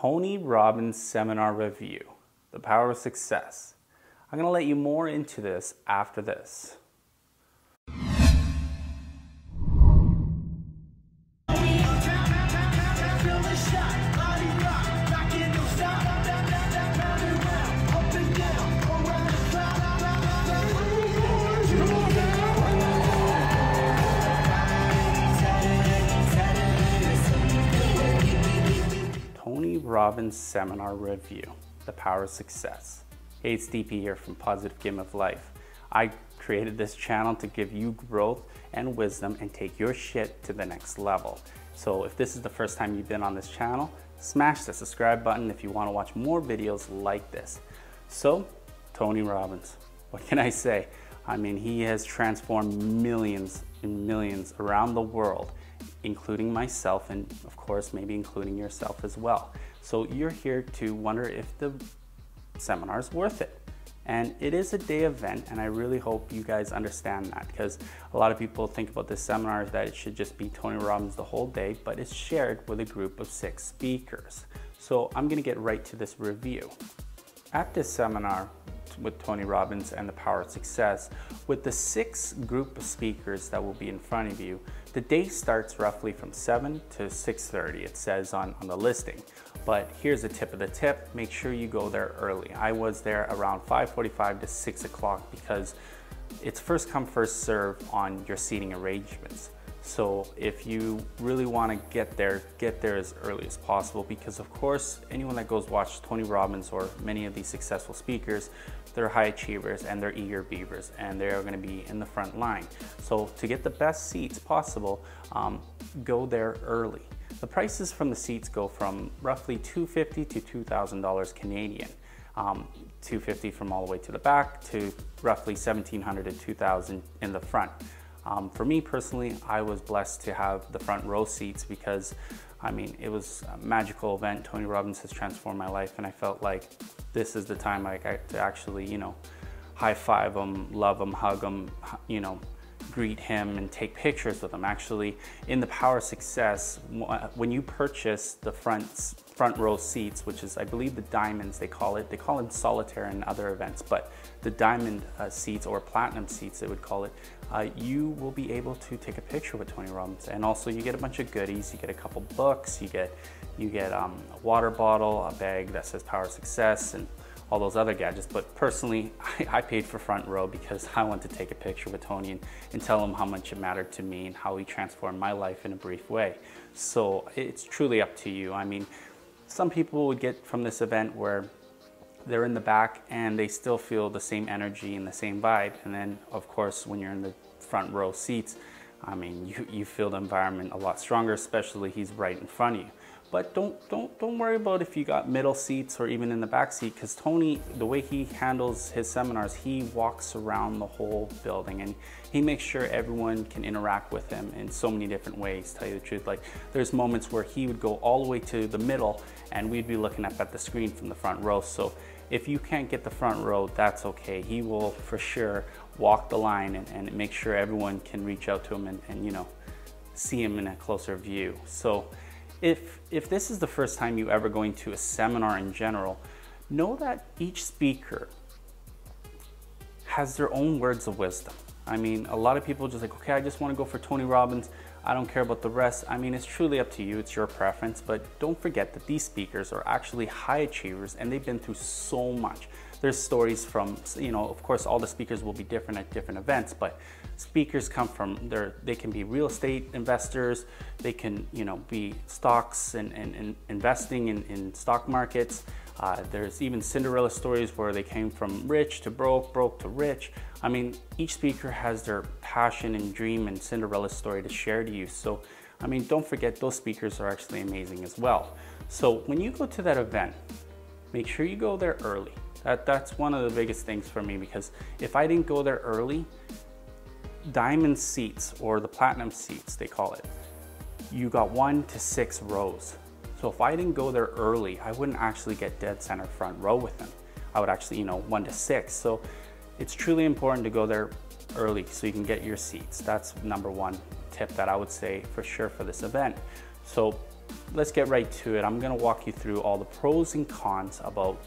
Tony Robbins Seminar Review, The Power of Success. I'm going to let you more into this after this. Robbins Seminar Review, The Power of Success. Hey, it's DP here from Positive Game of Life. I created this channel to give you growth and wisdom and take your shit to the next level. So if this is the first time you've been on this channel, smash the subscribe button if you want to watch more videos like this. So, Tony Robbins, what can I say? I mean, he has transformed millions and millions around the world, including myself and, of course, maybe including yourself as well. So you're here to wonder if the seminar is worth it. And it is a day event, and I really hope you guys understand that, because a lot of people think about this seminar that it should just be Tony Robbins the whole day, but it's shared with a group of 6 speakers. So I'm gonna get right to this review. At this seminar with Tony Robbins and the Power of Success, with the 6 group of speakers that will be in front of you, the day starts roughly from 7 to 6:30, it says on the listing. But here's the tip of the tip, make sure you go there early. I was there around 5:45 to 6 o'clock because it's first come, first serve on your seating arrangements. So if you really want to get there as early as possible, because of course, anyone that goes watch Tony Robbins or many of these successful speakers, they're high achievers and they're eager beavers, and they are going to be in the front line. So to get the best seats possible, go there early. The prices from the seats go from roughly $250 to $2,000 Canadian, $250 from all the way to the back to roughly $1,700 to $2,000 in the front. For me personally, I was blessed to have the front row seats because, I mean, it was a magical event. Tony Robbins has transformed my life, and I felt like this is the time I got to actually, you know, high five him, love him, hug him, you know, greet him and take pictures with him. Actually, in the Power of Success, when you purchase the front row seats, which is, I believe, the diamonds, they call it solitaire in other events, but the diamond seats or platinum seats, they would call it, you will be able to take a picture with Tony Robbins. And also you get a bunch of goodies. You get a couple books, you get a water bottle, a bag that says Power of Success, and all those other gadgets. But personally, I paid for front row because I want to take a picture with Tony and tell him how much it mattered to me and how he transformed my life in a brief way. So it's truly up to you. I mean, some people would get from this event where they're in the back and they still feel the same energy and the same vibe. And then of course, when you're in the front row seats, I mean, you feel the environment a lot stronger, especially he's right in front of you. But don't worry about if you got middle seats or even in the back seat, because Tony, the way he handles his seminars, he walks around the whole building and he makes sure everyone can interact with him in so many different ways. Tell you the truth, like there's moments where he would go all the way to the middle and we'd be looking up at the screen from the front row. So if you can't get the front row, that's okay. He will for sure walk the line and make sure everyone can reach out to him and you know, see him in a closer view. So if this is the first time you ever going to a seminar in general, know that each speaker has their own words of wisdom. I mean, a lot of people just like, okay, I just want to go for Tony Robbins. I don't care about the rest. I mean, it's truly up to you. It's your preference, but don't forget that these speakers are actually high achievers and they've been through so much. There's stories from, you know, of course, all the speakers will be different at different events, but speakers come from they can be real estate investors. They can, you know, be stocks and investing in stock markets. There's even Cinderella stories where they came from rich to broke, broke to rich. I mean, each speaker has their passion and dream and Cinderella story to share to you. So, I mean, don't forget those speakers are actually amazing as well. So when you go to that event, make sure you go there early. That's one of the biggest things for me, because if I didn't go there early, diamond seats or the platinum seats, they call it, you got 1 to 6 rows. So if I didn't go there early, I wouldn't actually get dead center front row with them. I would actually, you know, 1 to 6. So it's truly important to go there early so you can get your seats. That's number 1 tip that I would say for sure for this event. So let's get right to it. I'm gonna walk you through all the pros and cons about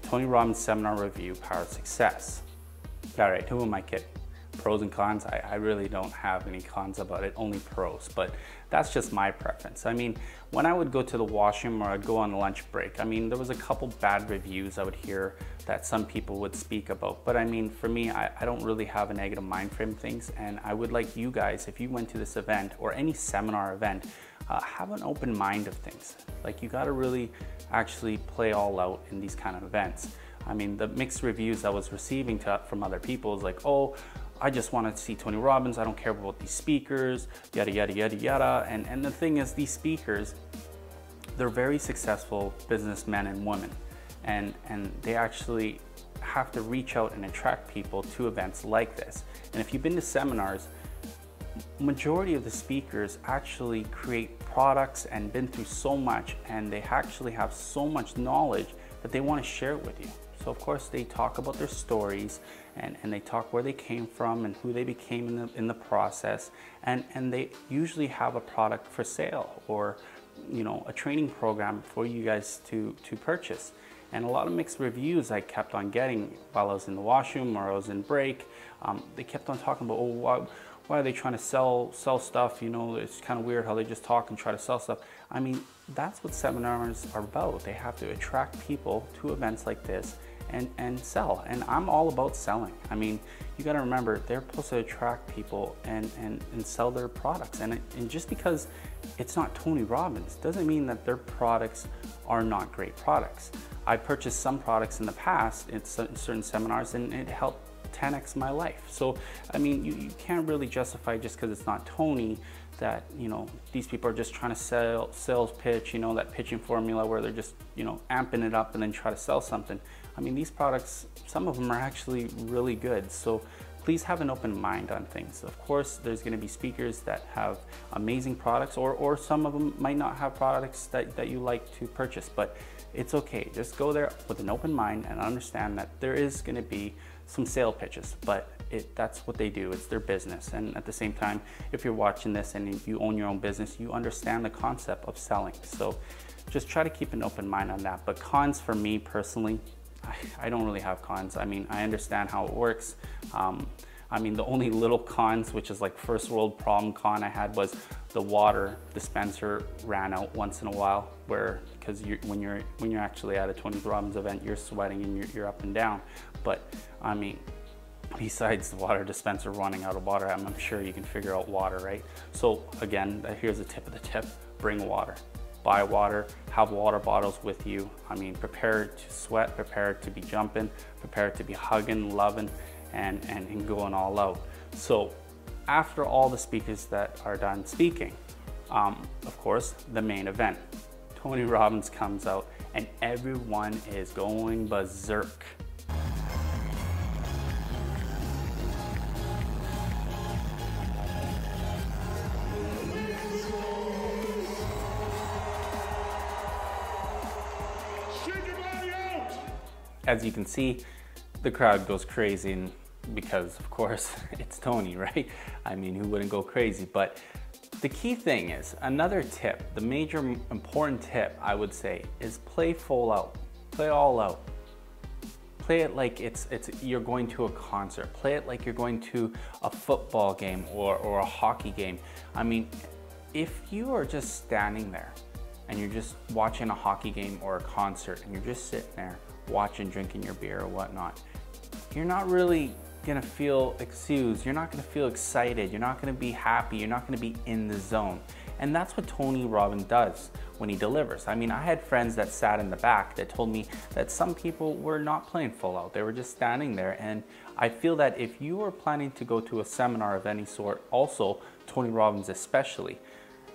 the Tony Robbins Seminar Review, Power of Success. All right, who am I kidding? Pros and cons, I really don't have any cons about it, only pros, but that's just my preference. I mean, when I would go to the washroom or I'd go on lunch break, I mean, there was a couple bad reviews I would hear that some people would speak about, but I mean, for me, I don't really have a negative mind frame things, and I would like you guys, if you went to this event or any seminar event, have an open mind of things. Like, you gotta really actually play all out in these kind of events. I mean, the mixed reviews I was receiving from other people is like, oh, I just want to see Tony Robbins, I don't care about these speakers, yada, yada, yada, yada. And the thing is, these speakers, they're very successful businessmen and women, and they actually have to reach out and attract people to events like this. And if you've been to seminars, majority of the speakers actually create products and been through so much, and they actually have so much knowledge that they want to share it with you. So of course they talk about their stories, and they talk where they came from and who they became in the process, and they usually have a product for sale, or you know, a training program for you guys to purchase. And a lot of mixed reviews I kept on getting while I was in the washroom or I was in break. They kept on talking about, oh, why are they trying to sell stuff? You know, it's kind of weird how they just talk and try to sell stuff. I mean, that's what seminars are about. They have to attract people to events like this and sell. And I'm all about selling. I mean, you gotta remember, they're supposed to attract people and sell their products. And just because it's not Tony Robbins doesn't mean that their products are not great products. I purchased some products in the past at certain seminars, and it helped 10x my life. So I mean, you can't really justify, just because it's not Tony, that, you know, these people are just trying to sell, sales pitch, you know, that pitching formula where they're just, you know, amping it up and then try to sell something. I mean, these products, some of them are actually really good. So please have an open mind on things. Of course, there's going to be speakers that have amazing products, or some of them might not have products that you like to purchase, but it's okay. Just go there with an open mind and understand that there is going to be some sale pitches, but that's what they do. It's their business. And at the same time, if you're watching this and if you own your own business, you understand the concept of selling. So just try to keep an open mind on that. But cons for me personally, I don't really have cons. I mean, I understand how it works. I mean, the only little cons, which is like first world problem con I had, was the water dispenser ran out once in a while, because when you're actually at a Tony Robbins event, you're sweating and you're up and down. But I mean, besides the water dispenser running out of water, I'm sure you can figure out water, right? So again, here's the tip of the tip: bring water. Buy water, have water bottles with you. I mean, prepare to sweat, prepare to be jumping, prepare to be hugging, loving, and going all out. So after all the speakers that are done speaking, of course, the main event, Tony Robbins comes out and everyone is going berserk. As you can see, the crowd goes crazy, and because of course it's Tony, right? I mean, who wouldn't go crazy? But the key thing is, another tip, the major important tip I would say, is play full out, play all out. Play it like it's you're going to a concert. Play it like you're going to a football game or a hockey game. I mean, if you are just standing there and you're just watching a hockey game or a concert and you're just sitting there watching, drinking your beer or whatnot, you're not really gonna feel enthused, you're not gonna feel excited, you're not gonna be happy, you're not gonna be in the zone. And that's what Tony Robbins does when he delivers. I mean, I had friends that sat in the back that told me that some people were not playing full out, they were just standing there. And I feel that if you are planning to go to a seminar of any sort, also Tony Robbins especially,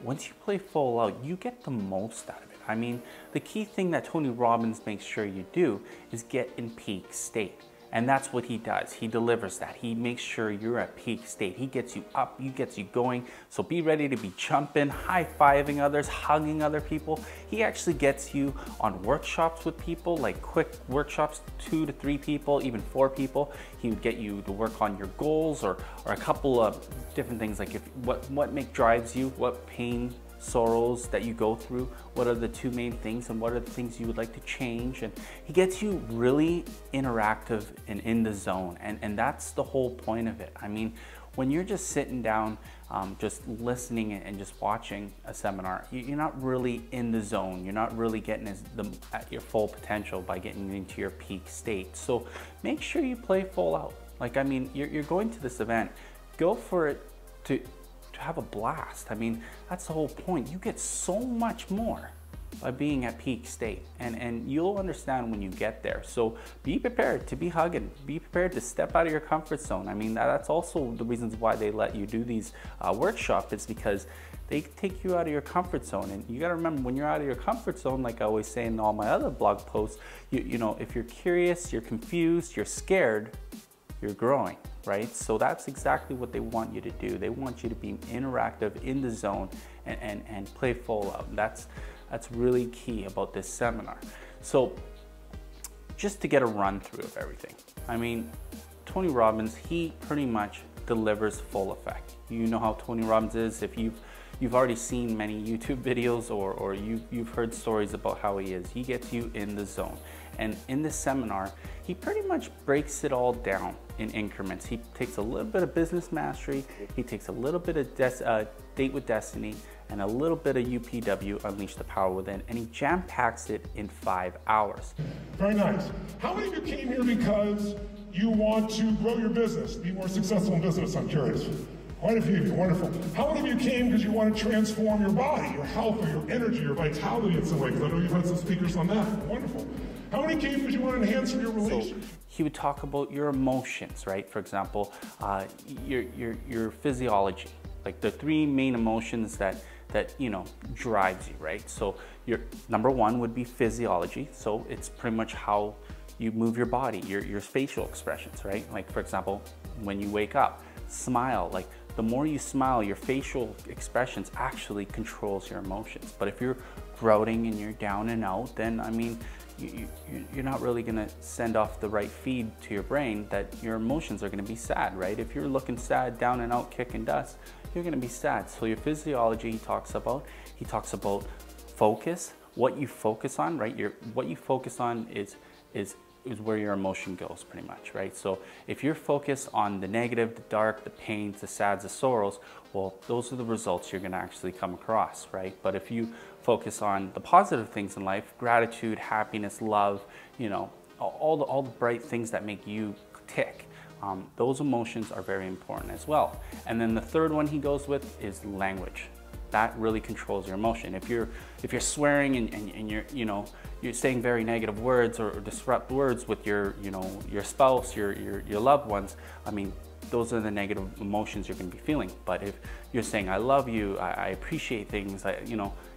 once you play full out, you get the most out of it. I mean, the key thing that Tony Robbins makes sure you do is get in peak state. And that's what he does. He delivers that. He makes sure you're at peak state. He gets you up, he gets you going. So be ready to be jumping, high-fiving others, hugging other people. He actually gets you on workshops with people, like quick workshops, 2 to 3 people, even 4 people. He would get you to work on your goals or a couple of different things, like what drives you, what pain sorrows that you go through, what are the two main things and what are the things you would like to change. And he gets you really interactive and in the zone, and that's the whole point of it. I mean, when you're just sitting down, just listening and just watching a seminar, you're not really in the zone. You're not really getting at your full potential by getting into your peak state. So make sure you play full out. Like, I mean, you're going to this event, go for it to have a blast. I mean, that's the whole point. You get so much more by being at peak state, and you'll understand when you get there. So be prepared to be hugging, be prepared to step out of your comfort zone. I mean, that's also the reasons why they let you do these workshops. It's because they take you out of your comfort zone. And you gotta remember, when you're out of your comfort zone, like I always say in all my other blog posts, you know, if you're curious, you're confused, you're scared, you're growing, right? So that's exactly what they want you to do. They want you to be interactive, in the zone, and play full out. That's really key about this seminar. So just to get a run through of everything, I mean, Tony Robbins, he pretty much delivers full effect. You know how Tony Robbins is. If you've already seen many YouTube videos or you've heard stories about how he is, he gets you in the zone. And in this seminar, he pretty much breaks it all down in increments. He takes a little bit of business mastery, he takes a little bit of Date with Destiny, and a little bit of UPW, Unleash the Power Within, and he jam packs it in 5 hours. Very nice. How many of you came here because you want to grow your business, be more successful in business? I'm curious. Quite a few of you, wonderful. How many of you came because you want to transform your body, your health, or your energy, your vitality in some way? Because I know you've had some speakers on that. Wonderful. How many came because you want to enhance your relationship? So, he would talk about your emotions, right? For example, your physiology, like the three main emotions that you know drives you, right? So your number one would be physiology. So it's pretty much how you move your body, your facial expressions, right? Like for example, when you wake up, smile. Like the more you smile, your facial expressions actually controls your emotions. But if you're grouting and you're down and out, then I mean, you're not really gonna send off the right feed to your brain that your emotions are gonna be sad, right? If you're looking sad, down and out, kicking dust, you're gonna be sad. So your physiology he talks about focus, what you focus on, right? What you focus on is where your emotion goes pretty much, right? So if you're focused on the negative, the dark, the pains, the sads, the sorrows, well, those are the results you're gonna actually come across, right? But if you focus on the positive things in life, gratitude, happiness, love, you know, all the bright things that make you tick, those emotions are very important as well. And then the third one he goes with is language. That really controls your emotion. If you're swearing and you're saying very negative words or disrupt words with your spouse, your loved ones, I mean, those are the negative emotions you're gonna be feeling. But if you're saying I love you, I appreciate things,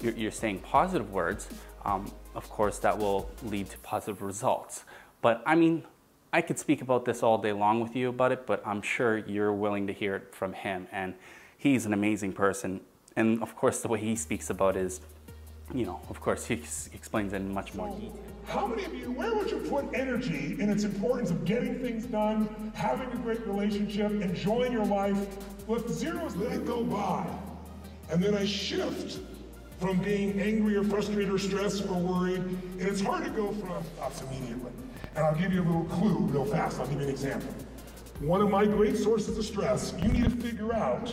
you're saying positive words, of course that will lead to positive results. But I mean, I could speak about this all day long with you about it, but I'm sure you're willing to hear it from him, and he's an amazing person. And of course, the way he speaks about it is, you know, of course, he explains it in much more detail. How many of you, where would you put energy in its importance of getting things done, having a great relationship, enjoying your life? With zeros, let it go by. And then I shift from being angry or frustrated or stressed or worried, and it's hard to go from stops immediately. And I'll give you a little clue real fast. I'll give you an example. One of my great sources of stress, you need to figure out.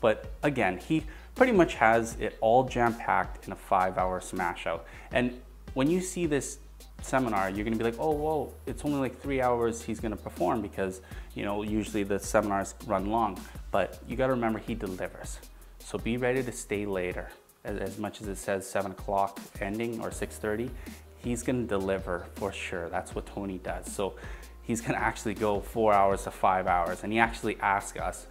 But again, he pretty much has it all jam-packed in a 5-hour smash out. And when you see this seminar, you're gonna be like, oh, whoa, it's only like 3 hours he's gonna perform, because you know, usually the seminars run long, but you gotta remember he delivers. So be ready to stay later. As much as it says 7 o'clock ending or 6:30, he's gonna deliver for sure. That's what Tony does. So he's gonna actually go 4 hours to 5 hours. And he actually asks us,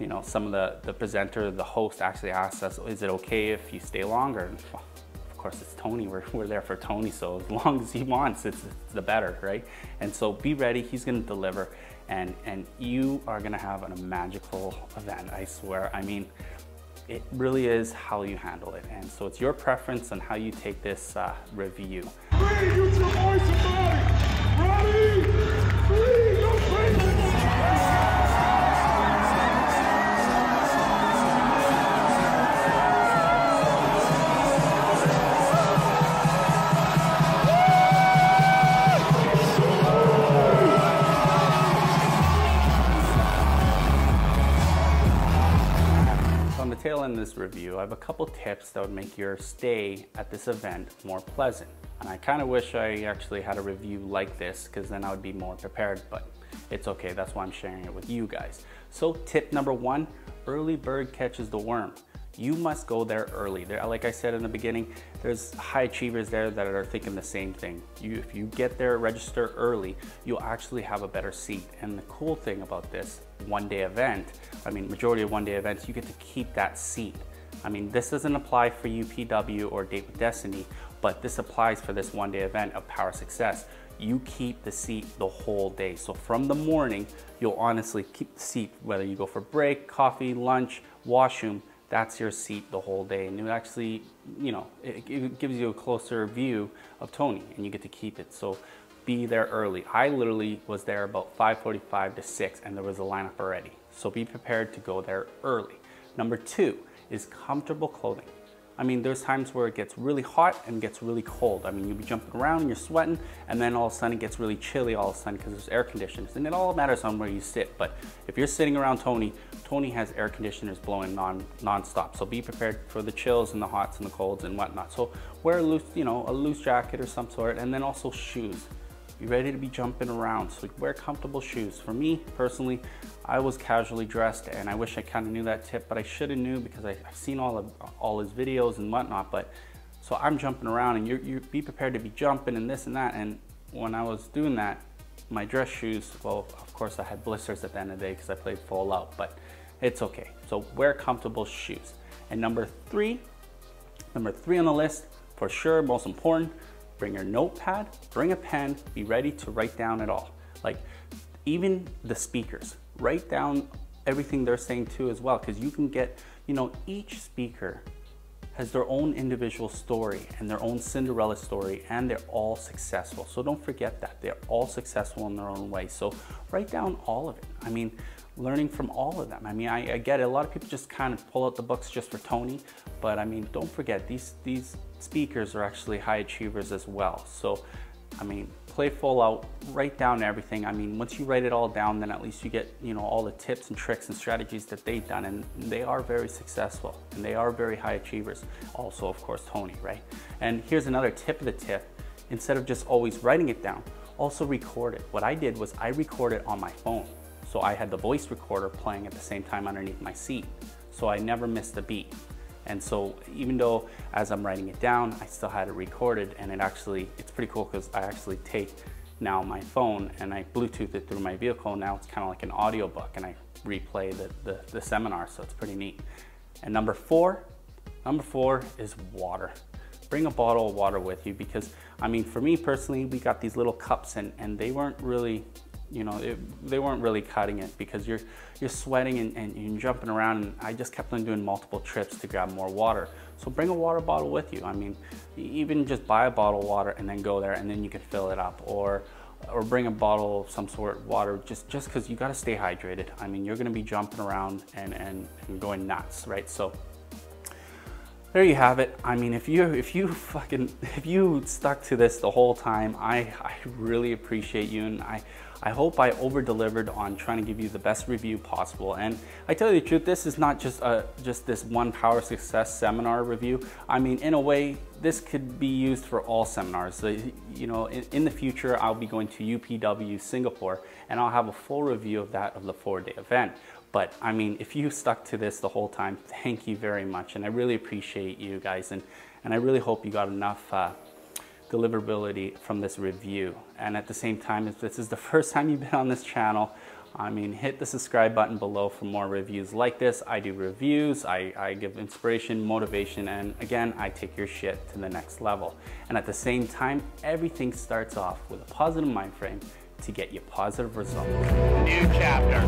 you know, some of the presenter, the host actually asked us, is it okay if you stay longer? And well, of course it's Tony, we're there for Tony. So as long as he wants, it's the better, right? And so be ready, he's gonna deliver, and you are gonna have a magical event, I swear. I mean, it really is how you handle it. And so it's your preference on how you take this review. Breathe, use your voice and body. Ready? Breathe, don't breathe. review, I have a couple tips that would make your stay at this event more pleasant. And I kind of wish I actually had a review like this, because then I would be more prepared, but it's okay. That's why I'm sharing it with you guys. So tip number one, early bird catches the worm. You must go there early. There, like I said in the beginning, there's high achievers there that are thinking the same thing. If you get there, register early, you'll actually have a better seat. And the cool thing about this one-day event, I mean, majority of one-day events, you get to keep that seat. I mean, this doesn't apply for UPW or Date with Destiny, but this applies for this one-day event of Power Success. You keep the seat the whole day. So from the morning, you'll honestly keep the seat, whether you go for break, coffee, lunch, washroom, that's your seat the whole day. And it actually, you know, it gives you a closer view of Tony and you get to keep it. So be there early. I literally was there about 5:45 to 6 and there was a lineup already. So be prepared to go there early. Number two is comfortable clothing. I mean, there's times where it gets really hot and gets really cold. I mean, you'll be jumping around and you're sweating and then all of a sudden it gets really chilly all of a sudden because there's air conditioners. And it all matters on where you sit. But if you're sitting around Tony, Tony has air conditioners blowing non-stop. So be prepared for the chills and the hots and the colds and whatnot. So wear a loose, you know, a loose jacket or some sort, and then also shoes. Be ready to be jumping around. So wear comfortable shoes. For me personally, I was casually dressed, and I wish I kind of knew that tip, but I should have knew because I've seen all his videos and whatnot. But so I'm jumping around, and you be prepared to be jumping and this and that. And when I was doing that, my dress shoes, well, of course I had blisters at the end of the day because I played full out, but it's okay. So wear comfortable shoes. And number three on the list, for sure, most important, bring your notepad, bring a pen, be ready to write down it all. Like even the speakers, write down everything they're saying too as well, because you can get, you know, each speaker has their own individual story and their own Cinderella story, and they're all successful. So don't forget that. They're all successful in their own way. So write down all of it. I mean, learning from all of them. I mean, I get it. A lot of people just kind of pull out the books just for Tony, but I mean, don't forget these speakers are actually high achievers as well. So, I mean, play full out, write down everything. I mean, once you write it all down, then at least you get, you know, all the tips and tricks and strategies that they've done, and they are very successful and they are very high achievers. Also, of course, Tony, right? And here's another tip of the tip. Instead of just always writing it down, also record it. What I did was I recorded on my phone. So I had the voice recorder playing at the same time underneath my seat. So I never missed a beat. And so even though as I'm writing it down, I still had it recorded, and it actually, it's pretty cool because I actually take now my phone and I Bluetooth it through my vehicle. Now it's kind of like an audiobook, and I replay the seminar. So it's pretty neat. And number four is water. Bring a bottle of water with you, because I mean, for me personally, we got these little cups and they weren't really, you know, they weren't really cutting it, because you're sweating and jumping around, and I just kept on doing multiple trips to grab more water. So bring a water bottle with you. I mean, even just buy a bottle of water and then go there and then you can fill it up, or bring a bottle of some sort of water, just because you got to stay hydrated. I mean, you're going to be jumping around and going nuts, right? So there you have it. I mean, if you stuck to this the whole time, I really appreciate you, and I hope I over-delivered on trying to give you the best review possible. And I tell you the truth, this is not just this one Power Success seminar review. I mean, in a way, this could be used for all seminars. So, you know, in the future, I'll be going to UPW Singapore, and I'll have a full review of that, of the four-day event. But I mean, if you stuck to this the whole time, thank you very much. And I really appreciate you guys. And I really hope you got enough deliverability from this review. And at the same time, if this is the first time you've been on this channel, I mean, hit the subscribe button below for more reviews like this. I do reviews, I give inspiration, motivation, and again, I take your shit to the next level. And at the same time, everything starts off with a positive mind frame to get you positive results. New chapter.